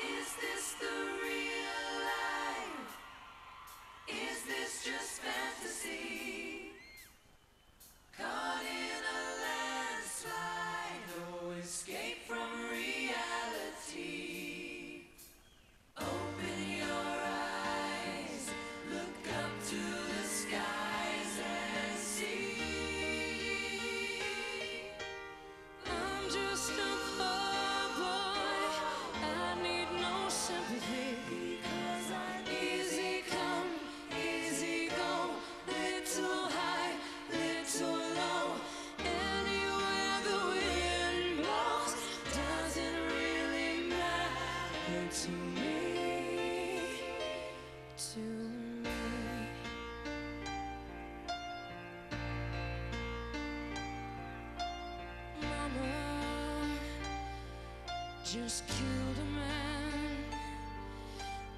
Is this the real life? Is this just fantasy? Caught in a landslide, no escape from reality. Open your eyes, look up to the skies and see. I'm just a poor boy, I need no sympathy. Because I'm easy come, easy go, little high, little low. Anywhere the wind blows doesn't really matter to me. Just killed a man,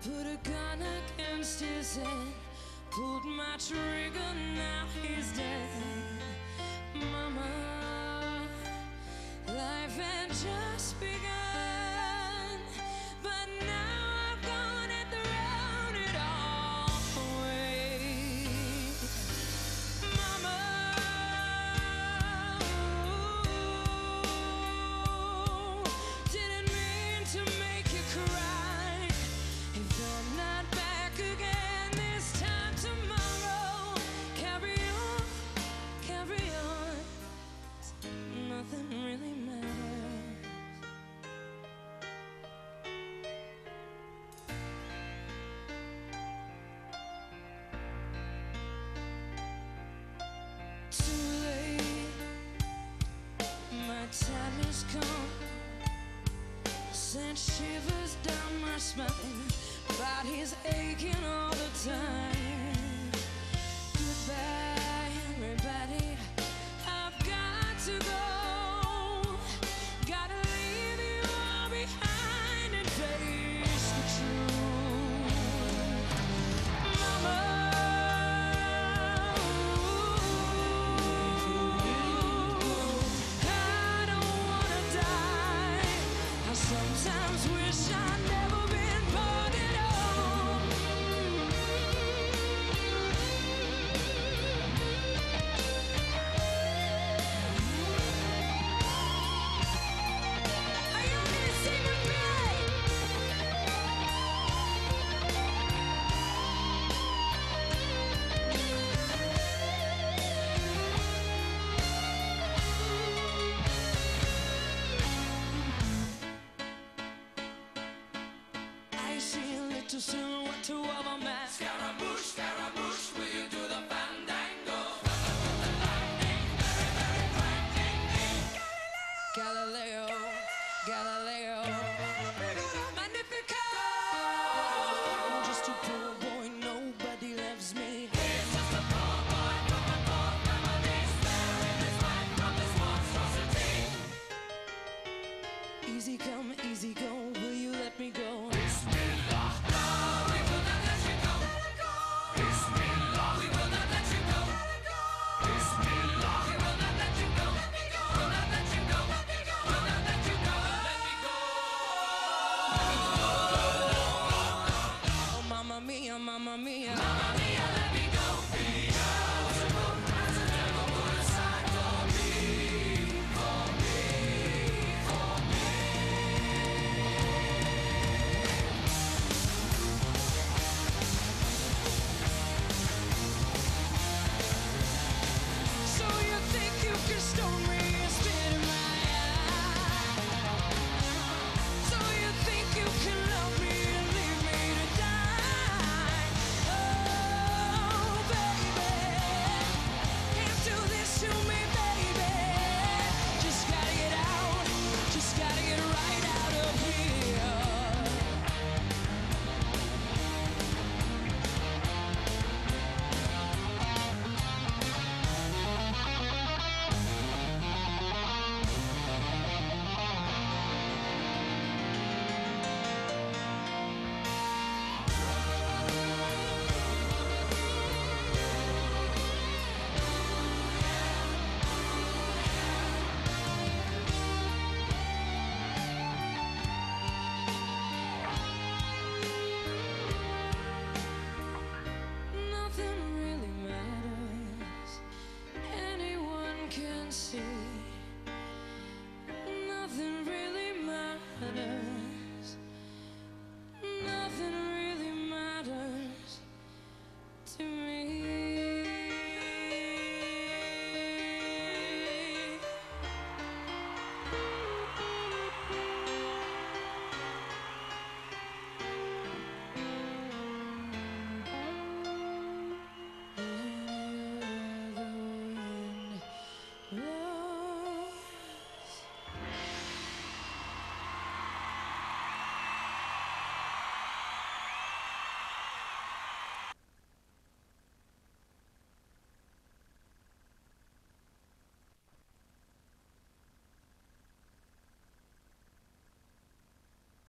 put a gun against his head, pulled my trigger, now he's dead. Mama, life had just begun, but now I've gone and thrown it all away. Mama, nothing really matters. Too late, my time has come. Sent shivers down my spine, body's aching all the time. Goodbye, everybody. I've got to go. To silhouette to of a man. Scaramouche, Scaramouche, will you do the fandango? With the lightning, very, very frightening me. Galileo, Galileo, Galileo. Magnifico. I'm just a poor boy, nobody loves me. He's just a poor boy from a poor family, sparing his life from this monstrosity. Easy come, easy go, will you let me go?